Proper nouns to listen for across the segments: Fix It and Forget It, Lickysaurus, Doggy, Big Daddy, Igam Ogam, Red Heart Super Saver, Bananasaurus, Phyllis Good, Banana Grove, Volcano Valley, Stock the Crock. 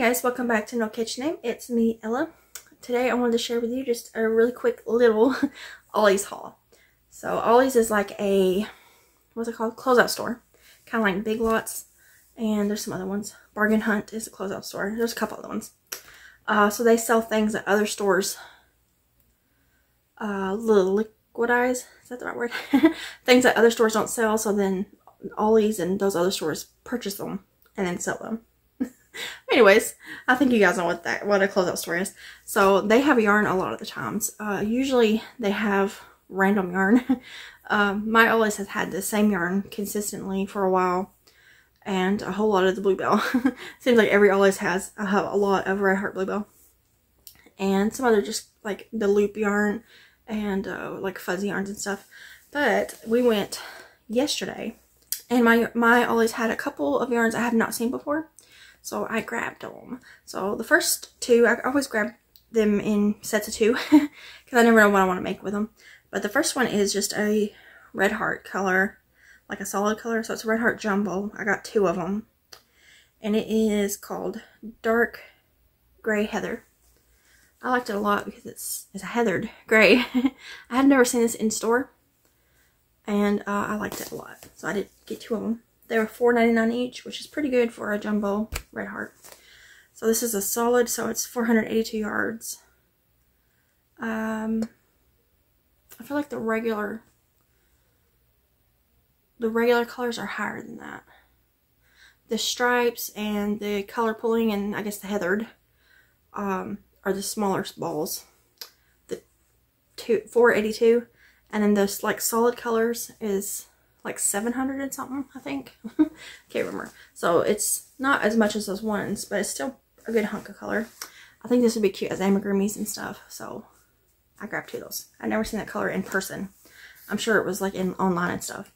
guys, welcome back to No Kitchen Name. It's me, Ella. Today I wanted to share with you just a really quick little Ollie's haul. So Ollie's is like a, what's it called? Closeout store. Kind of like Big Lots. And there's some other ones. Bargain Hunt is a closeout store. There's a couple other ones. So they sell things that other stores little liquidize. Is that the right word? Things that other stores don't sell. So then Ollie's and those other stores purchase them and then sell them. Anyways, I think you guys know what a closeout store is. So they have yarn a lot of the times. Usually they have random yarn. My Ollie's has had the same yarn consistently for a while, and a whole lot of the Bluebell. Seems like every Ollie's has. I have a lot of Red Heart Bluebell, and some other just like the loop yarn and like fuzzy yarns and stuff. But we went yesterday, and my Ollie's had a couple of yarns I have not seen before. So I grabbed them. So the first two, I always grab them in sets of two because I never know what I want to make with them. But the first one is just a Red Heart color, like a solid color. So it's a Red Heart Jumbo. I got two of them. And it is called Dark Gray Heather. I liked it a lot because it's a heathered gray. I had never seen this in store. And I liked it a lot. So I did get two of them. They were $4.99 each, which is pretty good for a jumbo Red Heart. So this is a solid, so it's 482 yards. I feel like the regular colors are higher than that. The stripes and the color pulling and I guess the heathered are the smaller balls. The 482, and then those like solid colors is like 700 and something, I think. Can't remember. So it's not as much as those ones, but it's still a good hunk of color. I think this would be cute as amigurumis and stuff. So I grabbed two of those. I've never seen that color in person. I'm sure it was like in online and stuff.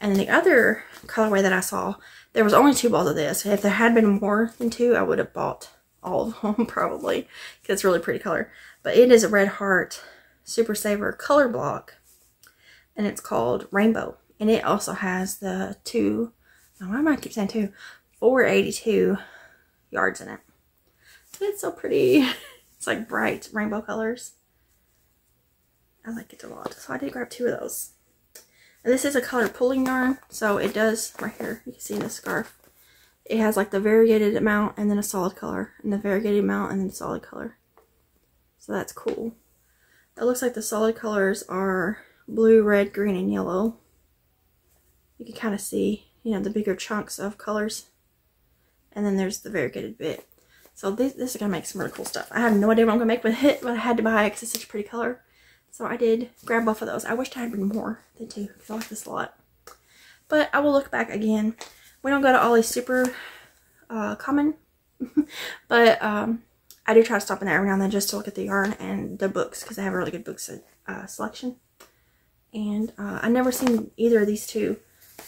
And then the other colorway that I saw, there was only two balls of this. If there had been more than two, I would have bought all of them probably because it's a really pretty color. But it is a Red Heart Super Saver color block, and it's called Rainbow. And it also has the two, why am I keep saying two, 482 yards in it. But it's so pretty. It's like bright rainbow colors. I like it a lot. So I did grab two of those. And this is a color pulling yarn. So it does, right here, you can see in the scarf, it has like the variegated amount and then a solid color. And the variegated amount and then solid color. So that's cool. It looks like the solid colors are blue, red, green, and yellow. You can kind of see, you know, the bigger chunks of colors. And then there's the variegated bit. So this is going to make some really cool stuff. I have no idea what I'm going to make with it, but I had to buy it because it's such a pretty color. So I did grab both of those. I wished I had been more than two because I like this a lot. But I will look back again. We don't go to Ollie's super common. But I do try to stop in there every now and then just to look at the yarn and the books because they have a really good books selection. And I've never seen either of these two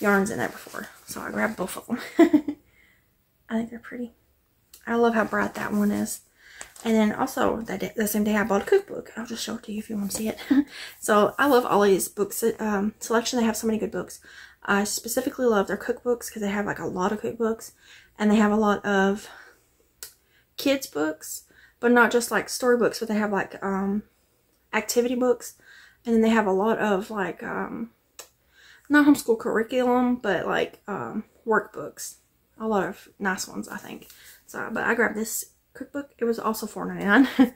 yarns in there before, so I grabbed both of them. I think they're pretty. I love how bright that one is. And then also that day, the same day, I bought a cookbook. I'll just show it to you if you want to see it. So I love Ollie's books selection. They have so many good books. I specifically love their cookbooks because they have like a lot of cookbooks, and they have a lot of kids books, but not just like storybooks, but they have like activity books, and then they have a lot of like not homeschool curriculum, but like workbooks. A lot of nice ones, I think. So, but I grabbed this cookbook. It was also $4.99.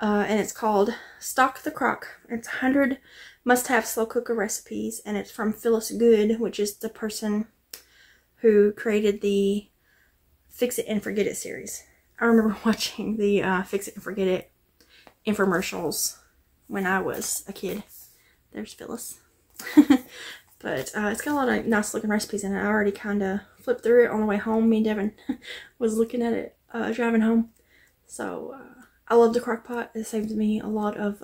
And it's called Stock the Crock. It's 100 must-have slow cooker recipes, and it's from Phyllis Good, which is the person who created the Fix It and Forget It series. I remember watching the Fix It and Forget It infomercials when I was a kid. There's Phyllis. But it's got a lot of nice looking recipes in it. I already kind of flipped through it on the way home. Me and Devin was looking at it driving home. So I love the crock pot. It saves me a lot of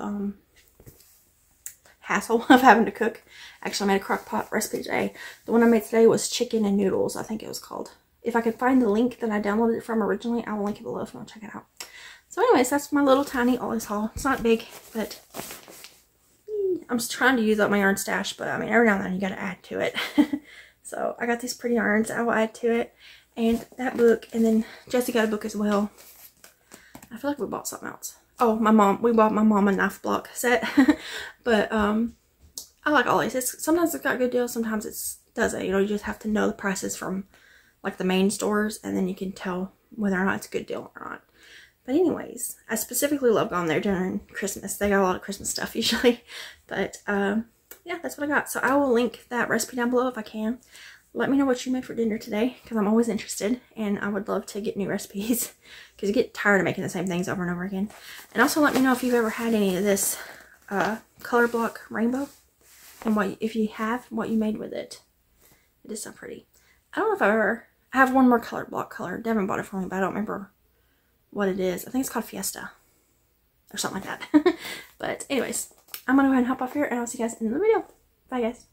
hassle of having to cook. Actually, I made a crock pot recipe today. The one I made today was chicken and noodles, I think it was called. If I could find the link that I downloaded it from originally, I will link it below if you want to check it out. So anyways, that's my little tiny Ollie's haul. It's not big, but I'm just trying to use up my yarn stash, but I mean, every now and then you got to add to it. So I got these pretty yarns. I will add to it. and that book, and then Jesse got a book as well. I feel like we bought something else. Oh, my mom, we bought my mom a knife block set. But I like all these. It's, sometimes it's got good deals, sometimes it doesn't. You know, you just have to know the prices from like the main stores, and then you can tell whether or not it's a good deal or not. But anyways, I specifically love going there during Christmas. They got a lot of Christmas stuff usually. But yeah, that's what I got. So I will link that recipe down below if I can. Let me know what you made for dinner today, because I'm always interested, and I would love to get new recipes, because you get tired of making the same things over and over again. And also let me know if you've ever had any of this color block rainbow, and what, if you have, what you made with it. It is so pretty. I don't know if I've ever, I have one more color block color. Devin bought it for me, but I don't remember what it is. I think it's called Fiesta or something like that. But anyways, I'm going to go ahead and hop off here, and I'll see you guys in the video. Bye guys.